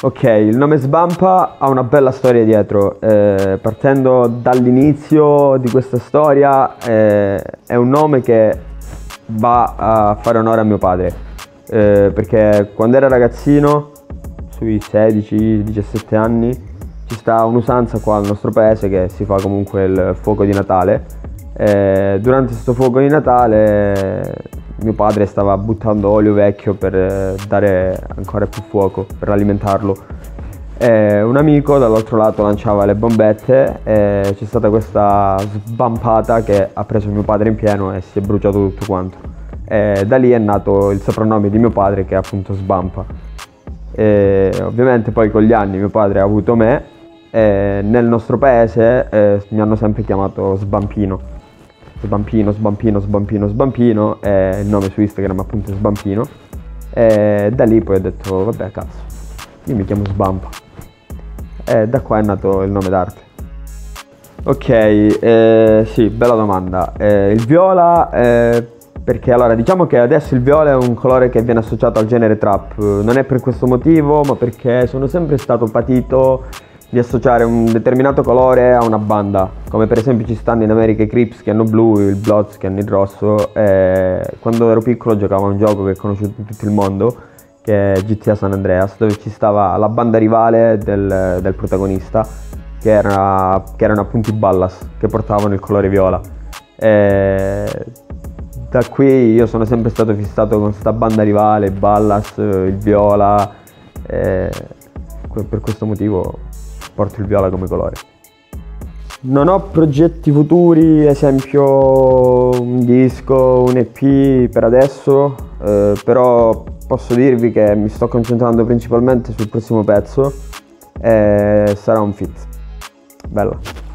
Ok, il nome Sbampa ha una bella storia dietro, partendo dall'inizio di questa storia è un nome che va a fare onore a mio padre, perché quando era ragazzino, sui 16-17 anni, ci sta un'usanza qua al nostro paese che si fa comunque il fuoco di Natale. Durante questo fuoco di Natale mio padre stava buttando olio vecchio per dare ancora più fuoco, per alimentarlo. Un amico dall'altro lato lanciava le bombette e c'è stata questa sbampata che ha preso mio padre in pieno e si è bruciato tutto quanto. Da lì è nato il soprannome di mio padre, che è appunto Sbampa. Ovviamente poi con gli anni mio padre ha avuto me e nel nostro paese mi hanno sempre chiamato Sbampino. Sbampino è il nome su Instagram, appunto Sbampino, e da lì poi ho detto vabbè cazzo, io mi chiamo Sbampa, e da qua è nato il nome d'arte. Ok, sì, bella domanda. Il viola, perché allora diciamo che adesso il viola è un colore che viene associato al genere trap, non è per questo motivo ma perché sono sempre stato patito di associare un determinato colore a una banda, come per esempio ci stanno in America i Crips che hanno blu, i Bloods che hanno il rosso. Quando ero piccolo giocavo a un gioco che è conosciuto in tutto il mondo, che è GTA San Andreas, dove ci stava la banda rivale del protagonista, che erano appunto i Ballas, che portavano il colore viola. Da qui io sono sempre stato fissato con sta banda rivale, Ballas, il viola, per questo motivo porto il viola come colore. Non ho progetti futuri, esempio un disco, un EP per adesso, però posso dirvi che mi sto concentrando principalmente sul prossimo pezzo e sarà un feat. Bello.